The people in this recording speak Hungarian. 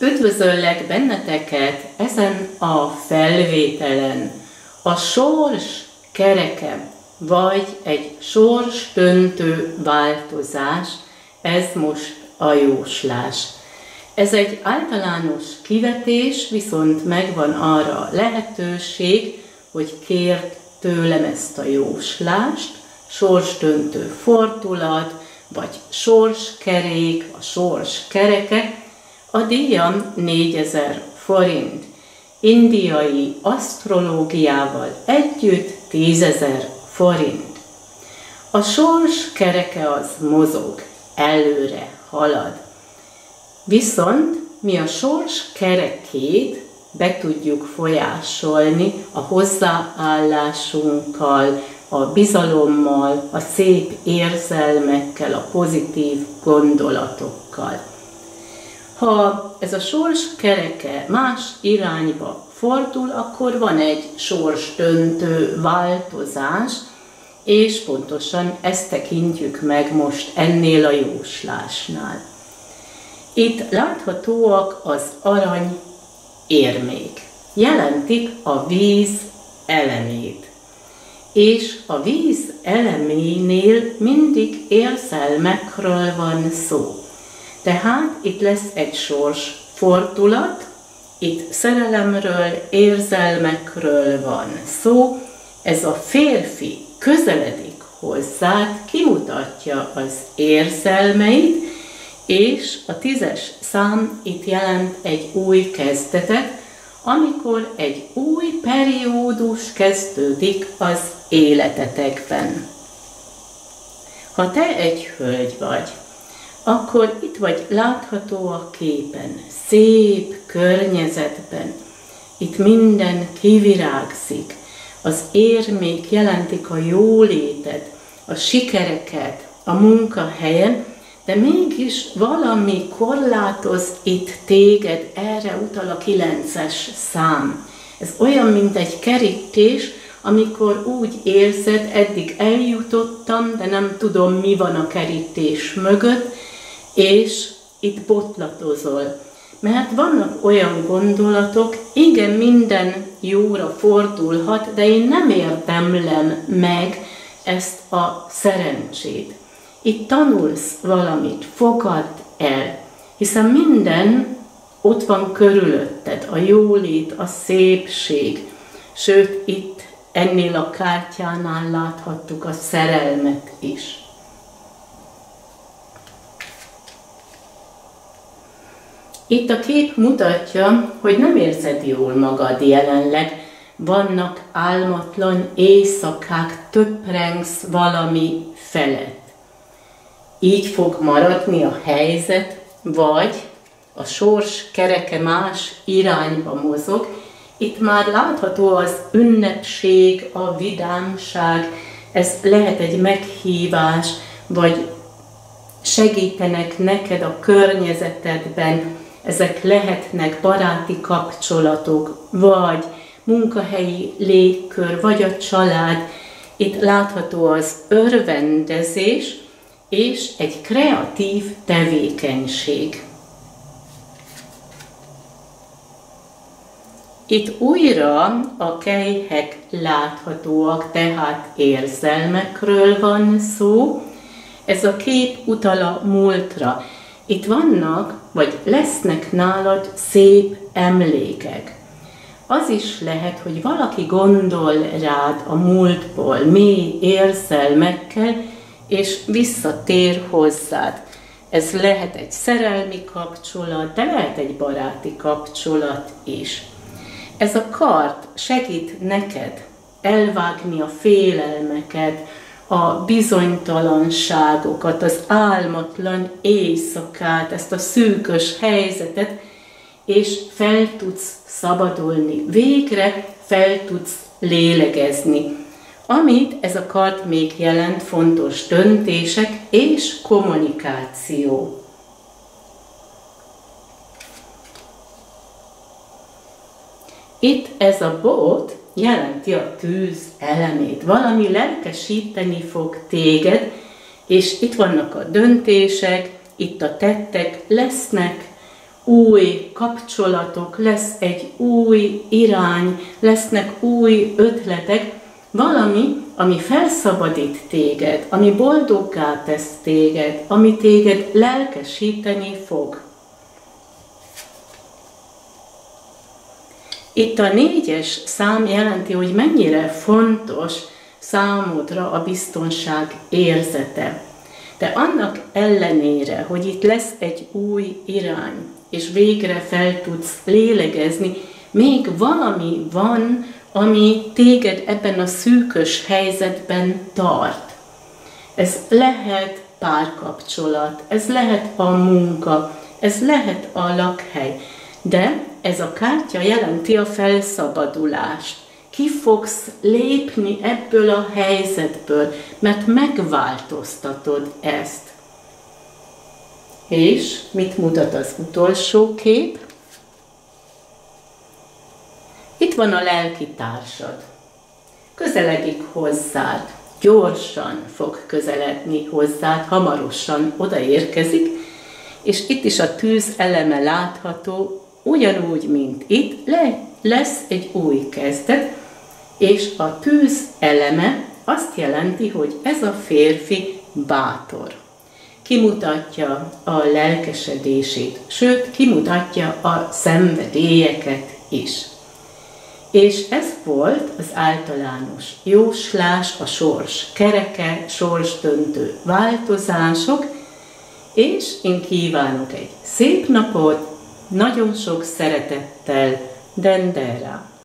Üdvözöllek benneteket ezen a felvételen. A sors kereke, vagy egy sorsdöntő változás, ez most a jóslás. Ez egy általános kivetés, viszont megvan arra a lehetőség, hogy kért tőlem ezt a jóslást, sorsdöntő fordulat, vagy sorskerék, a sorskereke. A díjam 4000 forint, indiai asztrológiával együtt 10000 forint. A sors kereke az mozog, előre halad. Viszont mi a sors kerekét be tudjuk folyásolni a hozzáállásunkkal, a bizalommal, a szép érzelmekkel, a pozitív gondolatokkal. Ha ez a sors kereke más irányba fordul, akkor van egy sorsdöntő változás, és pontosan ezt tekintjük meg most ennél a jóslásnál. Itt láthatóak az arany érmék. Jelentik a víz elemét. És a víz eleménél mindig érzelmekről van szó. Tehát itt lesz egy sors fordulat, itt szerelemről, érzelmekről van szó. Ez a férfi közeledik hozzád, kimutatja az érzelmeit, és a 10-es szám itt jelent egy új kezdetet, amikor egy új periódus kezdődik az életetekben. Ha te egy hölgy vagy, akkor itt vagy látható a képen, szép környezetben. Itt minden kivirágzik. Az érmék jelentik a jólétet, a sikereket, a munkahelyen, de mégis valami korlátoz itt téged, erre utal a 9-es szám. Ez olyan, mint egy kerítés, amikor úgy érzed, eddig eljutottam, de nem tudom, mi van a kerítés mögött, és itt botlatozol. Mert vannak olyan gondolatok, igen, minden jóra fordulhat, de én nem érdemlem meg ezt a szerencsét. Itt tanulsz valamit, fogadd el, hiszen minden ott van körülötted, a jólét, a szépség, sőt, itt ennél a kártyánál láthattuk a szerelmet is. Itt a kép mutatja, hogy nem érzed jól magad jelenleg, vannak álmatlan éjszakák, töprengsz valami felett. Így fog maradni a helyzet, vagy a sors kereke más irányba mozog. Itt már látható az ünnepség, a vidámság, ez lehet egy meghívás, vagy segítenek neked a környezetedben, ezek lehetnek baráti kapcsolatok, vagy munkahelyi légkör, vagy a család. Itt látható az örvendezés és egy kreatív tevékenység. Itt újra a kelyhek láthatóak, tehát érzelmekről van szó. Ez a kép utal a múltra. Itt vannak, vagy lesznek nálad szép emlékek. Az is lehet, hogy valaki gondol rád a múltból, mély érzelmekkel, és visszatér hozzád. Ez lehet egy szerelmi kapcsolat, de lehet egy baráti kapcsolat is. Ez a kard segít neked elvágni a félelmeket, a bizonytalanságokat, az álmatlan éjszakát, ezt a szűkös helyzetet, és fel tudsz szabadulni. Végre fel tudsz lélegezni. Amit ez a kard még jelent, fontos döntések és kommunikáció. Itt ez a bot jelenti a tűz elemét. Valami lelkesíteni fog téged, és itt vannak a döntések, itt a tettek, lesznek új kapcsolatok, lesz egy új irány, lesznek új ötletek, valami, ami felszabadít téged, ami boldoggá tesz téged, ami téged lelkesíteni fog. Itt a 4-es szám jelenti, hogy mennyire fontos számodra a biztonság érzete. De annak ellenére, hogy itt lesz egy új irány, és végre fel tudsz lélegezni, még valami van, ami téged ebben a szűkös helyzetben tart. Ez lehet párkapcsolat, ez lehet a munka, ez lehet a lakhely, de ez a kártya jelenti a felszabadulást. Ki fogsz lépni ebből a helyzetből, mert megváltoztatod ezt. És mit mutat az utolsó kép? Itt van a lelki társad. Közeledik hozzád, gyorsan fog közeledni hozzád, hamarosan odaérkezik, és itt is a tűz eleme látható, ugyanúgy, mint itt, lesz egy új kezdet, és a tűz eleme azt jelenti, hogy ez a férfi bátor. Kimutatja a lelkesedését, sőt, kimutatja a szenvedélyeket is. És ez volt az általános jóslás, a sors kereke, sorsdöntő változások, és én kívánok egy szép napot, nagyon sok szeretettel, Dendera.